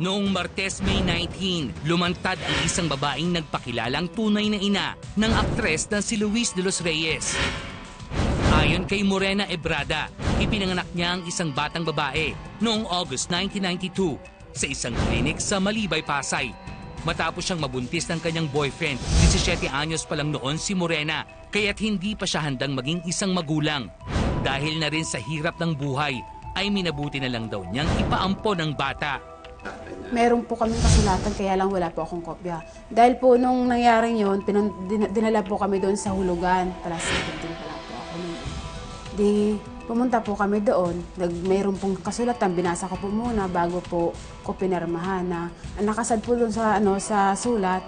Noong Martes, May 19, lumantad ang isang babaeng nagpakilalang tunay na ina ng aktres na si Louise de los Reyes. Ayon kay Morena Ebrada, ipinanganak niya ang isang batang babae noong August 1992 sa isang klinik sa Malibay, Pasay. Matapos siyang mabuntis ng kanyang boyfriend, 17 anyos pa lang noon si Morena, kaya't hindi pa siya handang maging isang magulang. Dahil na rin sa hirap ng buhay, ay minabuti na lang daw niyang ipaampon ang bata. Meron po kaming kasulatan, kaya lang wala po akong kopya. Dahil po nung nangyari yun, dinala po kami doon sa hulugan. Talas 17 pala po ako. Di, pumunta po kami doon. Mayroon pong kasulatan, binasa ko po muna bago po ko pinarmahan na nakasad po doon sa, sa sulat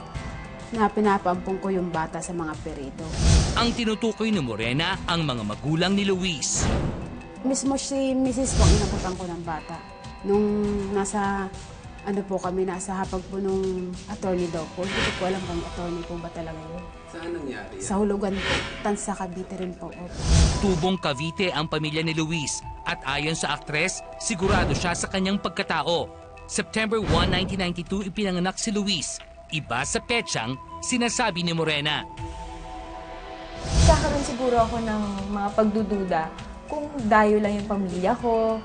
na pinapaampon ko yung bata sa mga perito. Ang tinutukoy ni Morena ang mga magulang ni Luis. Mismo si Mrs. Pong inabutan ko ng bata. Nung nasa, nasa hapag po nung attorney daw po. Hindi ko po alam kung attorney po ba talaga yun. Saan nangyari yan? Sa hulugan po. Tansa Cavite rin po. Tubong Cavite ang pamilya ni Luis. At ayon sa aktres, sigurado siya sa kanyang pagkatao. September 1, 1992 ipinanganak si Luis. Iba sa petsang sinasabi ni Morena. Kakaroon siguro ako ng mga pagdududa kung dayo lang yung pamilya ko,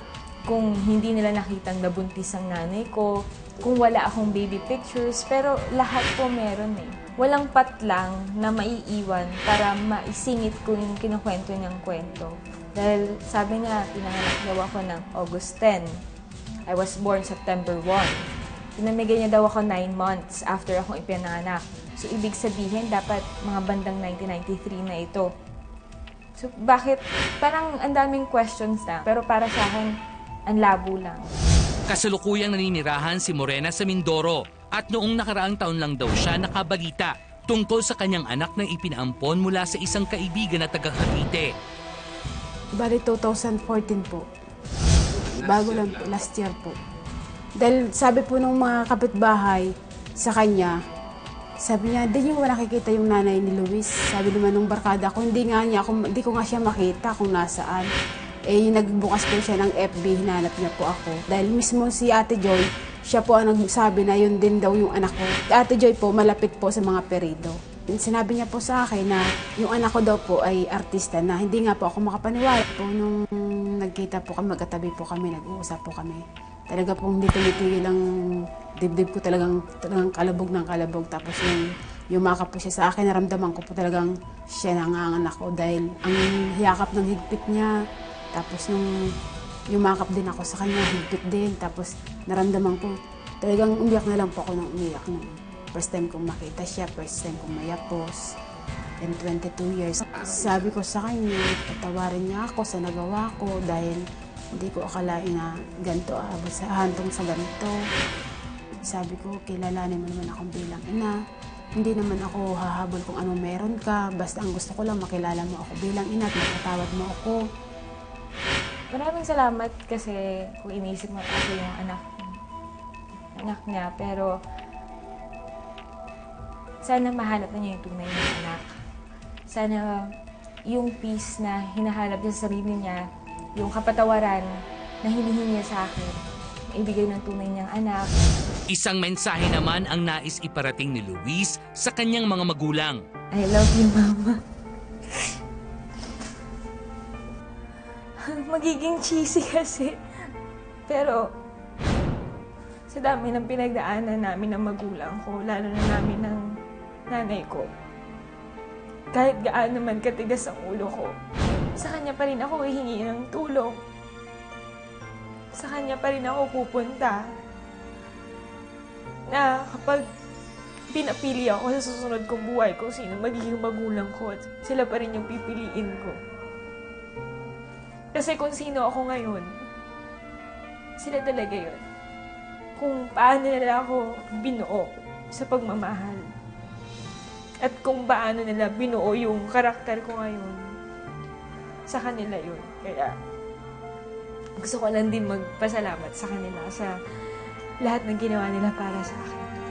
kung hindi nila nakitang nabuntis ang nanay ko, kung wala akong baby pictures, pero lahat po meron eh. Walang patlang na maiiwan para maisingit ko yung kinukwento niyang kwento. Dahil sabi niya, pinanganak daw ako ng August 10. I was born September 1. Pinamigay niya daw ako 9 months after akong ipinanganak. So, ibig sabihin, dapat mga bandang 1993 na ito. So, bakit? Parang ang daming questions na, pero para sa akin, ang labo lang. Kasalukuyang naninirahan si Morena sa Mindoro at noong nakaraang taon lang daw siya nakabalita tungkol sa kanyang anak na ipinaampon mula sa isang kaibigan na taga Cavite. Bali, 2014 po. Bago lang po, last year po. Dahil sabi po ng mga kapitbahay sa kanya, sabi niya, hindi niyo ba nakikita yung nanay ni Luis? Sabi naman nung barkada ko, hindi ko nga siya makita kung nasaan. Eh, nagbukas po siya ng FB, hinanap niya po ako. Dahil mismo si Ate Joy, siya po ang nagsabi na yun din daw yung anak ko. Ate Joy po, malapit po sa mga perido. Sinabi niya po sa akin na yung anak ko daw po ay artista na. Hindi nga po ako makapaniwala po nung nagkita po kami, magkatabi po kami, nag-uusap po kami. Talaga pong hindi tumitigil ang dibdib ko, talagang kalabog ng kalabog. Tapos yung yumaka po siya sa akin, naramdaman ko po talagang siya nanganganak ko dahil ang hiyakap ng higpit niya. Tapos nung yumakap din ako sa kanya, higpit din. Tapos naramdaman ko, talagang umiyak na lang po ako nang umiyak. First time kong makita siya, first time kong mayapos. And 22 years. Sabi ko sa kanya, patawarin niya ako sa nagawa ko dahil hindi ko akalain na ganito, hantong sa ganito. Sabi ko, kilalanin mo naman akong bilang ina. Hindi naman ako hahabol kung ano meron ka. Basta ang gusto ko lang, makilala mo ako bilang ina at matatawad mo ako. Maraming salamat kasi kung iniisip mo ako yung anak niya. Pero sana mahanap na niya yung tunay na anak. Sana yung peace na hinahanap niya sa sarili niya, yung kapatawaran na hinihingi niya sa akin, ibigay ng tunay niyang anak. Isang mensahe naman ang nais iparating ni Luis sa kanyang mga magulang. I love you, Mama. Magiging cheesy kasi. Pero sa dami ng pinagdaanan namin ng magulang ko, lalo na namin ng nanay ko, kahit gaano man katigas ang ulo ko, sa kanya pa rin ako hihingi ng tulong. Sa kanya pa rin ako pupunta. Na kapag pinapili ako sa susunod kong buhay ko, sino magiging magulang ko, sila pa rin yung pipiliin ko. Kasi kung sino ako ngayon, sila talaga yun. Kung paano nila ako binuo sa pagmamahal. At kung paano nila binuo yung karakter ko ngayon, sa kanila yun. Kaya gusto ko lang din magpasalamat sa kanila sa lahat ng ginawa nila para sa akin.